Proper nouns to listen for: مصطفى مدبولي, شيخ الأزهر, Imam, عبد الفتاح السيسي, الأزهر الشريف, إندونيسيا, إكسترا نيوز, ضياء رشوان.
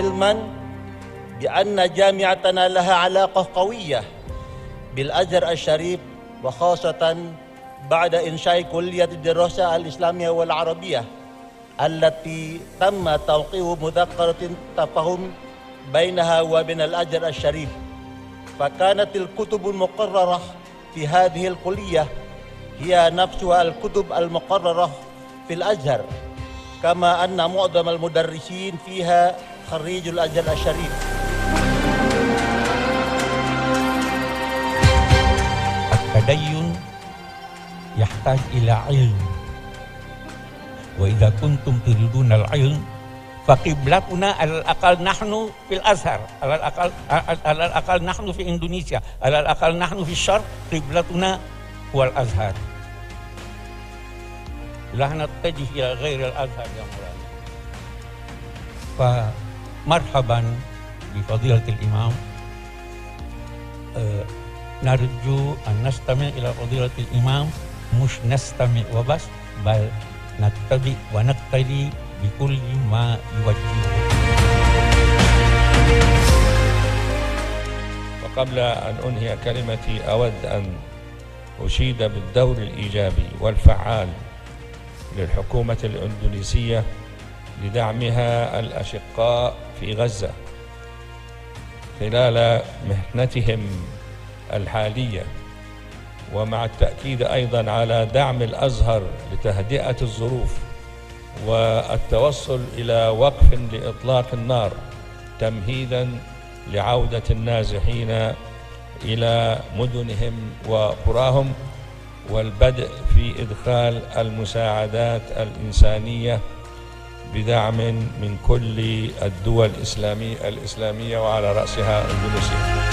علماً بأن جامعتنا لها علاقة قوية بالأزهر الشريف، وخاصة بعد إنشاء كلية الدراسة الإسلامية والعربية التي تم توقيع مذكرة تفاهم بينها وبين الأزهر الشريف. فكانت الكتب المقررة في هذه الكلية هي نفسها الكتب المقررة في الأزهر، كما أن معظم المدرسين فيها خريج الأزهر الشريف. التدين يحتاج إلى علم، وإذا كنتم تريدون العلم فقبلتنا على الأقل نحن في الأزهر، على الأقل نحن في إندونيسيا، على الأقل نحن في الشرق قبلتنا هو الأزهر. لا نتجه إلى غير الأزهر يا مولانا. فمرحبا بفضيلة الإمام. نرجو أن نستمع إلى فضيلة الإمام، مش نستمع وبس، بل نتبع ونقتدي بكل ما يوجهه. وقبل أن أنهي كلمتي أود أن أشيد بالدور الإيجابي والفعال للحكومة الإندونيسية لدعمها الأشقاء في غزة خلال محنتهم الحالية، ومع التأكيد أيضا على دعم الأزهر لتهدئة الظروف والتوصل إلى وقف لإطلاق النار تمهيدا لعودة النازحين إلى مدنهم وقراهم، والبدء في إدخال المساعدات الإنسانية بدعم من كل الدول الإسلامية وعلى رأسها إندونيسيا.